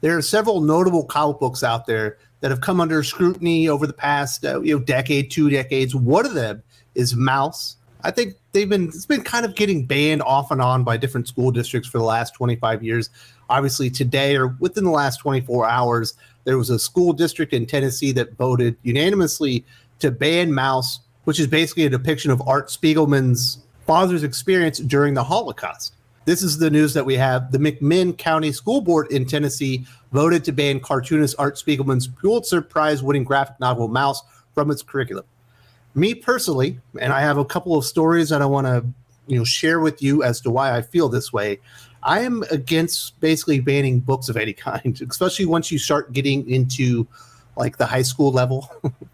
There are several notable comic books out there that have come under scrutiny over the past decade, 2 decades. One of them is Maus. I think it's been kind of getting banned off and on by different school districts for the last 25 years. Obviously today, or within the last 24 hours, there was a school district in Tennessee that voted unanimously to ban Maus, which is basically a depiction of Art Spiegelman's father's experience during the Holocaust. This is the news that we have. The McMinn County School Board in Tennessee voted to ban cartoonist Art Spiegelman's Pulitzer Prize-winning graphic novel Maus from its curriculum. Me personally, and I have a couple of stories that I want to share with you as to why I feel this way, I am against basically banning books of any kind, especially once you start getting into like the high school level,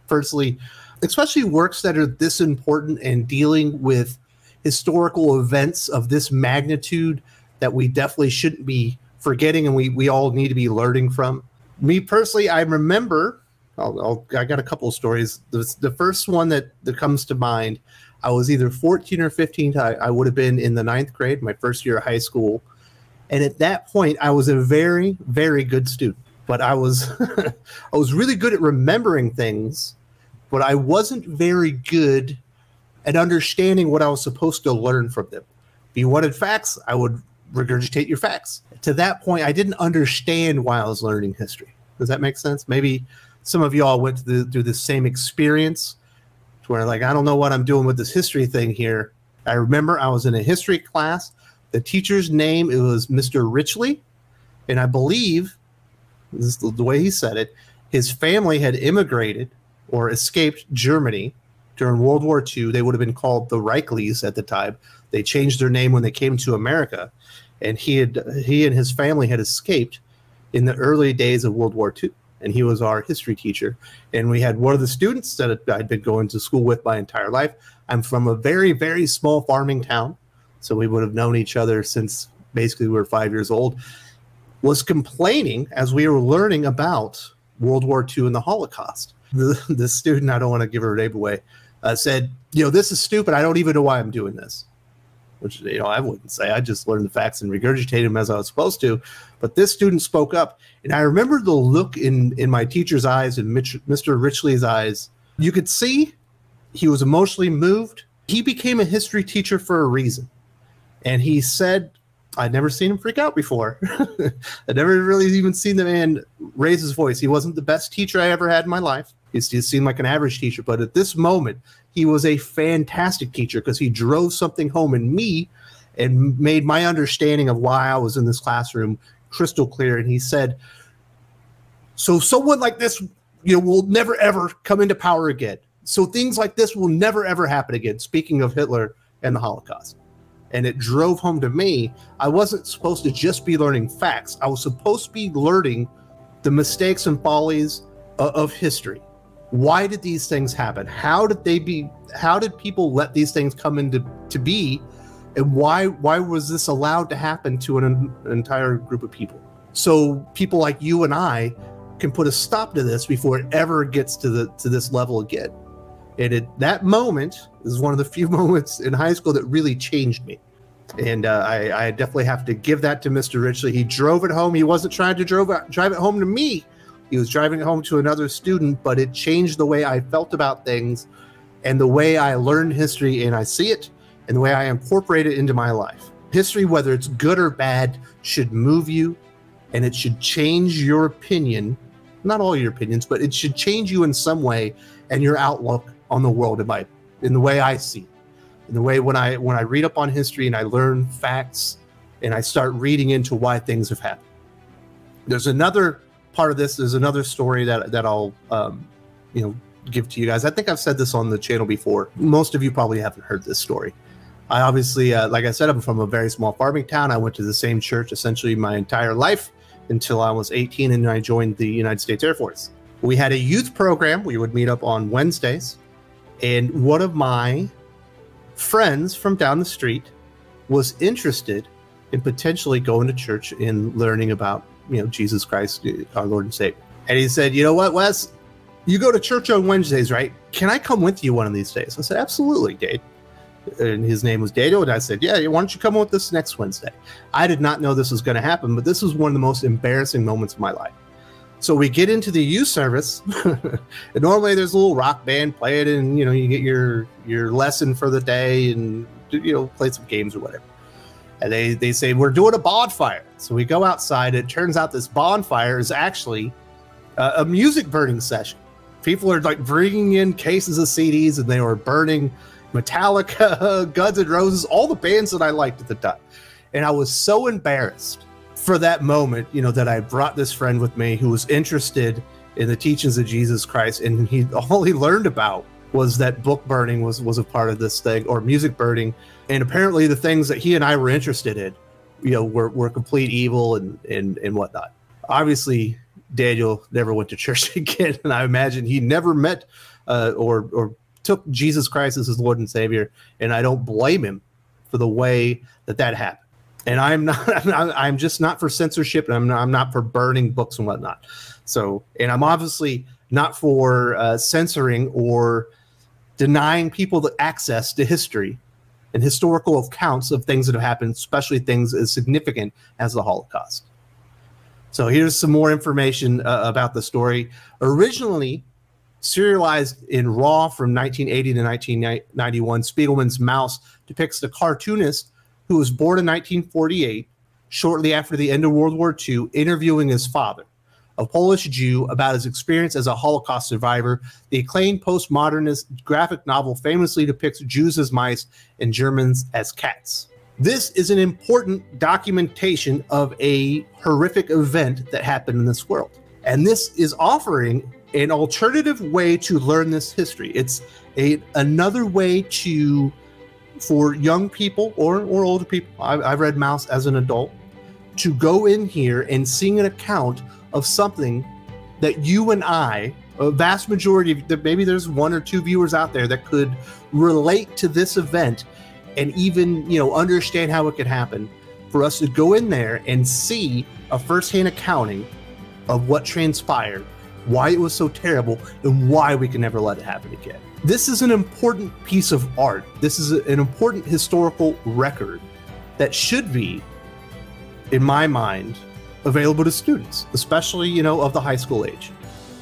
personally, especially works that are this important and dealing with historical events of this magnitude that we definitely shouldn't be forgetting, and we all need to be learning from. Me personally, I remember, I got a couple of stories. The first one that comes to mind, I was either 14 or 15. I would have been in the 9th grade, my first year of high school. And at that point, I was a very, very good student, but I was, I was really good at remembering things, but I wasn't very good and understanding what I was supposed to learn from them. If you wanted facts, I would regurgitate your facts. To that point, I didn't understand why I was learning history. Does that make sense? Maybe some of y'all went through the same experience to where like, I don't know what I'm doing with this history thing here. I remember I was in a history class. The teacher's name, it was Mr. Richley. And I believe, this is the way he said it, his family had immigrated or escaped Germany during World War II. They would have been called the Reichleys at the time. They changed their name when they came to America, and he and his family had escaped in the early days of World War II, and he was our history teacher. And we had one of the students that I'd been going to school with my entire life. I'm from a very, very small farming town, so we would have known each other since basically we were 5 years old, was complaining as we were learning about World War II and the Holocaust. The student, I don't want to give her name away, said, this is stupid. I don't even know why I'm doing this, which, I wouldn't say. I just learned the facts and regurgitated them as I was supposed to. But this student spoke up, and I remember the look in my teacher's eyes and Mr. Richley's eyes. You could see he was emotionally moved. He became a history teacher for a reason. And he said, I'd never seen him freak out before. I'd never really even seen the man raise his voice. He wasn't the best teacher I ever had in my life. He seemed like an average teacher. But at this moment, he was a fantastic teacher because he drove something home in me and made my understanding of why I was in this classroom crystal clear. And he said, so someone like this, will never, ever come into power again. So things like this will never, ever happen again. Speaking of Hitler and the Holocaust. And it drove home to me, I wasn't supposed to just be learning facts. I was supposed to be learning the mistakes and follies of history. Why did these things happen? How did people let these things come into be? And why was this allowed to happen to an entire group of people? So people like you and I can put a stop to this before it ever gets to this level again. And that moment is one of the few moments in high school that really changed me. And I definitely have to give that to Mr. Richley. He drove it home. He wasn't trying to drive it home to me. He was driving it home to another student, but it changed the way I felt about things and the way I learned history and I see it and the way I incorporate it into my life. History, whether it's good or bad, should move you, and it should change your opinion. Not all your opinions, but it should change you in some way and your outlook on the world, in the way I see, in the way when I read up on history and I learn facts and I start reading into why things have happened. There's another part of this. There's another story that I'll give to you guys. I think I've said this on the channel before. Most of you probably haven't heard this story. I obviously, like I said, I'm from a very small farming town. I went to the same church essentially my entire life until I was 18 and I joined the United States Air Force. We had a youth program. We would meet up on Wednesdays. And one of my friends from down the street was interested in potentially going to church and learning about, Jesus Christ, our Lord and Savior. And he said, you know what, Wes, you go to church on Wednesdays, right? Can I come with you one of these days? I said, absolutely, Dave. and his name was Dato, and I said, yeah, why don't you come with this next Wednesday? I did not know this was going to happen, but this was one of the most embarrassing moments of my life. So we get into the youth service, and normally there's a little rock band playing, and, you know, you get your lesson for the day and, you know, play some games or whatever. And they say, we're doing a bonfire. So we go outside. It turns out this bonfire is actually a music burning session. People are like bringing in cases of CDs, and they were burning Metallica, Guns and Roses, all the bands that I liked at the time. And I was so embarrassed for that moment, you know, that I brought this friend with me who was interested in the teachings of Jesus Christ, and all he learned about was that book burning was a part of this thing, or music burning, and apparently the things that he and I were interested in, you know, were complete evil and whatnot. Obviously, Daniel never went to church again, and I imagine he never met or took Jesus Christ as his Lord and Savior, and I don't blame him for the way that happened. And I'm just not for censorship, and I'm not for burning books and whatnot. So, and I'm obviously not for censoring or denying people the access to history and historical accounts of things that have happened, especially things as significant as the Holocaust. So here's some more information about the story. Originally serialized in Raw from 1980 to 1991, Spiegelman's Maus depicts the cartoonist who was born in 1948, shortly after the end of World War II, interviewing his father, a Polish Jew, about his experience as a Holocaust survivor. The acclaimed postmodernist graphic novel famously depicts Jews as mice and Germans as cats. This is an important documentation of a horrific event that happened in this world. And this is offering an alternative way to learn this history. It's another way to... for young people or older people, I've read Maus as an adult, to go in here and seeing an account of something that you and I, a vast majority, maybe there's one or two viewers out there that could relate to this event and even, you know, understand how it could happen, for us to go in there and see a firsthand accounting of what transpired, why it was so terrible, and why we can never let it happen again. This is an important piece of art. This is an important historical record that should be, in my mind, available to students, especially, you know, of the high school age.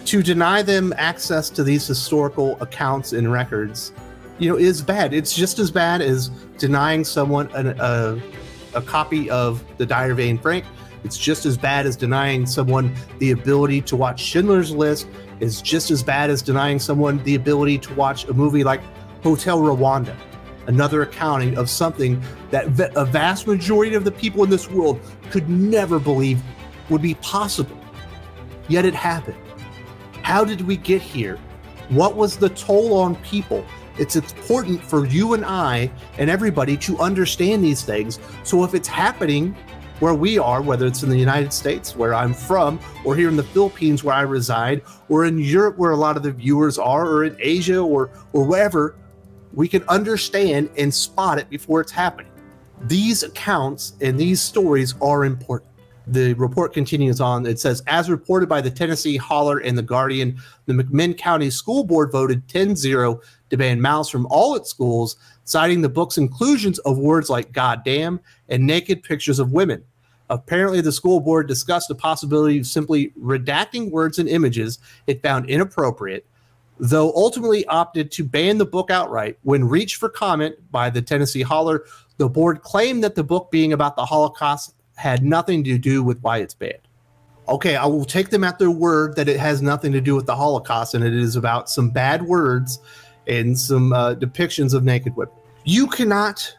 To deny them access to these historical accounts and records, you know, is bad. It's just as bad as denying someone a copy of the Diary of Anne Frank. It's just as bad as denying someone the ability to watch Schindler's List. It's just as bad as denying someone the ability to watch a movie like Hotel Rwanda, another accounting of something that a vast majority of the people in this world could never believe would be possible. Yet it happened. How did we get here? What was the toll on people? It's important for you and I and everybody to understand these things. So if it's happening where we are, whether it's in the United States, where I'm from, or here in the Philippines where I reside, or in Europe where a lot of the viewers are, or in Asia or wherever, we can understand and spot it before it's happening. These accounts and these stories are important. The report continues on. It says, as reported by the Tennessee Holler and the Guardian, the McMinn County School Board voted 10-0 to ban Maus from all its schools, citing the book's inclusions of words like "God damn" and naked pictures of women. Apparently, the school board discussed the possibility of simply redacting words and images it found inappropriate, though ultimately opted to ban the book outright. When reached for comment by the Tennessee Holler, the board claimed that the book being about the Holocaust had nothing to do with why it's banned. Okay, I will take them at their word that it has nothing to do with the Holocaust, and it is about some bad words and some depictions of naked women. You cannot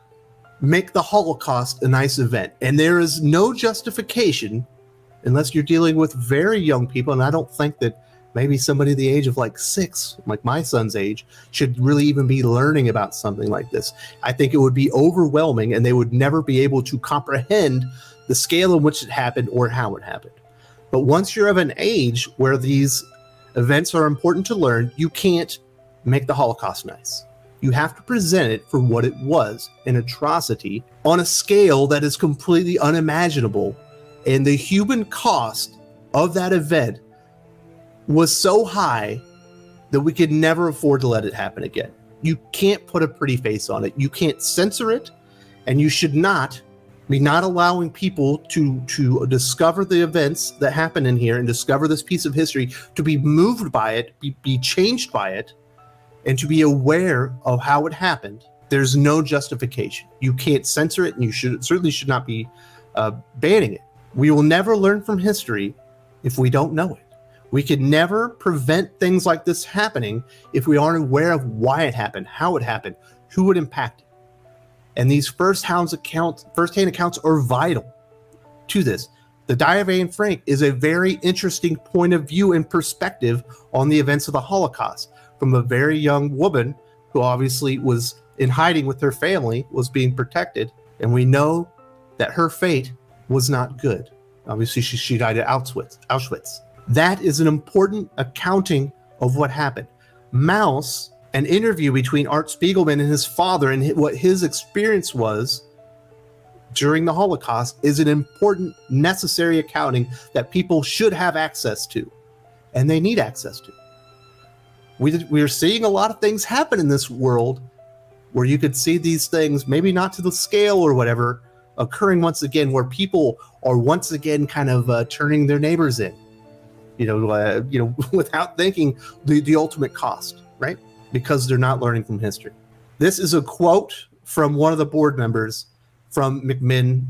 make the Holocaust a nice event, and there is no justification unless you're dealing with very young people, and I don't think that maybe somebody the age of like 6, like my son's age, should really even be learning about something like this. I think it would be overwhelming, and they would never be able to comprehend the scale in which it happened or how it happened. But once you're of an age where these events are important to learn, you can't make the Holocaust nice. You have to present it for what it was, an atrocity, on a scale that is completely unimaginable. And the human cost of that event was so high that we could never afford to let it happen again. You can't put a pretty face on it. You can't censor it, and you should not be not allowing people to discover the events that happen in here and discover this piece of history, to be moved by it, be changed by it, and to be aware of how it happened. There's no justification. You can't censor it, and you certainly should not be banning it. We will never learn from history if we don't know it. We can never prevent things like this happening if we aren't aware of why it happened, how it happened, who it impacted. And these first-hand accounts are vital to this. The Diary of Anne Frank is a very interesting point of view and perspective on the events of the Holocaust from a very young woman who obviously was in hiding with her family, was being protected, and we know that her fate was not good. Obviously, she died at Auschwitz. That is an important accounting of what happened. Maus, an interview between Art Spiegelman and his father and what his experience was during the Holocaust, is an important, necessary accounting that people should have access to, and they need access to. We are seeing a lot of things happen in this world where you could see these things, maybe not to the scale or whatever, occurring once again, where people are once again kind of turning their neighbors in, without thinking the ultimate cost, right? Because they're not learning from history. This is a quote from one of the board members from McMinn,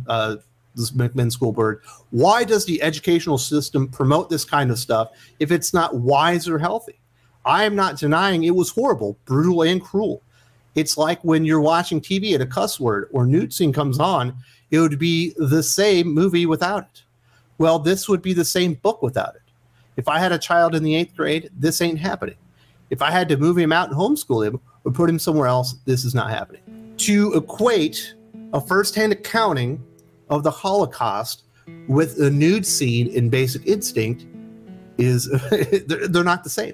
this McMinn School Board. "Why does the educational system promote this kind of stuff if it's not wise or healthy? I am not denying it was horrible, brutal, and cruel. It's like when you're watching TV and a cuss word or nude scene comes on, it would be the same movie without it. Well, this would be the same book without it. If I had a child in the 8th grade, this ain't happening. If I had to move him out and homeschool him or put him somewhere else, this is not happening." To equate a first-hand accounting of the Holocaust with a nude scene in Basic Instinct is, they're not the same.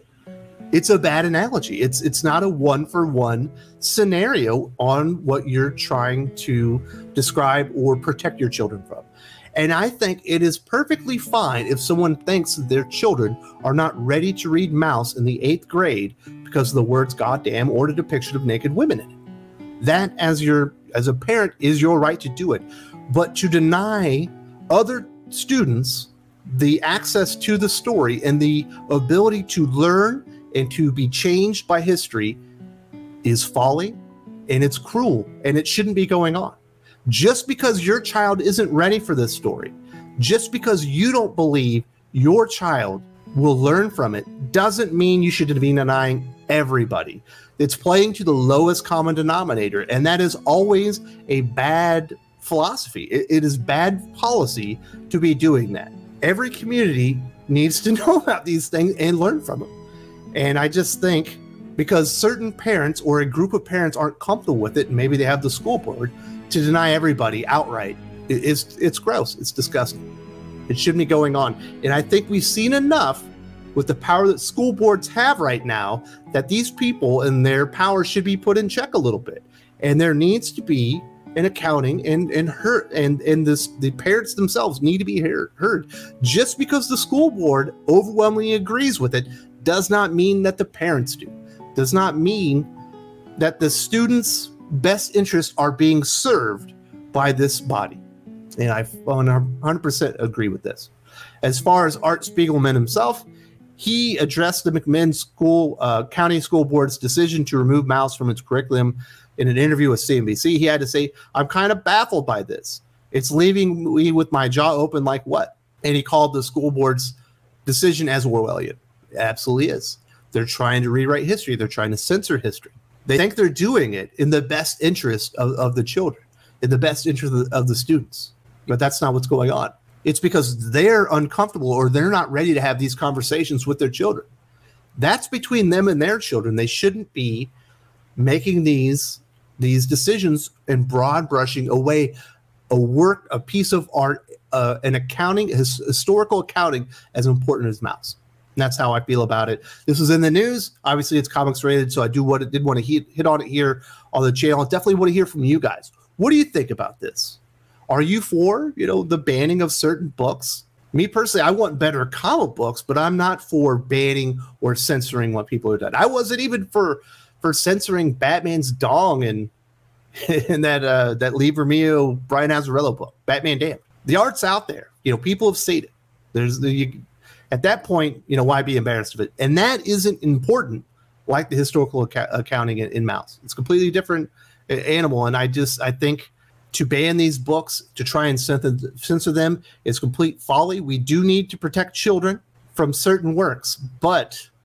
It's a bad analogy. It's not a one-for-one scenario on what you're trying to describe or protect your children from. And I think it is perfectly fine if someone thinks their children are not ready to read Maus in the 8th grade because of the words goddamn or the depiction of naked women in it. That, as a parent, is your right to do it. But to deny other students the access to the story and the ability to learn and to be changed by history is folly, and it's cruel, and it shouldn't be going on. Just because your child isn't ready for this story, just because you don't believe your child will learn from it, doesn't mean you should be denying everybody. It's playing to the lowest common denominator, and that is always a bad philosophy. It is bad policy to be doing that. Every community needs to know about these things and learn from them. And I just think because certain parents or a group of parents aren't comfortable with it, and maybe they have the school board, to deny everybody outright, it's gross, it's disgusting. It shouldn't be going on. And I think we've seen enough with the power that school boards have right now that these people and their power should be put in check a little bit. And there needs to be an accounting, and the parents themselves need to be heard. Just because the school board overwhelmingly agrees with it does not mean that the parents do, does not mean that the students' best interests are being served by this body. And I 100% agree with this. As far as Art Spiegelman himself, he addressed the McMinn County School Board's decision to remove Maus from its curriculum in an interview with CNBC. He had to say, "I'm kind of baffled by this. It's leaving me with my jaw open like what?" And he called the school board's decision as Orwellian. It absolutely is. They're trying to rewrite history. They're trying to censor history. They think they're doing it in the best interest of the children, in the best interest of the students. But that's not what's going on. It's because they're uncomfortable or they're not ready to have these conversations with their children. That's between them and their children. They shouldn't be making these decisions and broad brushing away a work, a piece of art, an accounting, historical accounting as important as Maus. And that's how I feel about it. This was in the news. Obviously, it's comics rated, so I did want to hit on it here on the channel. I definitely want to hear from you guys. What do you think about this? Are you for, the banning of certain books? Me personally, I want better comic books, but I'm not for banning or censoring what people are doing. I wasn't even for for censoring Batman's dong in that Lee Vermillo, Brian Azzarello book, Batman Damn. The art's out there. You know, people have seen it. There's at that point, you know, why be embarrassed of it? And that isn't important like the historical accounting in Maus. It's a completely different animal. And I think to ban these books, to try and censor them, is complete folly. We do need to protect children from certain works, but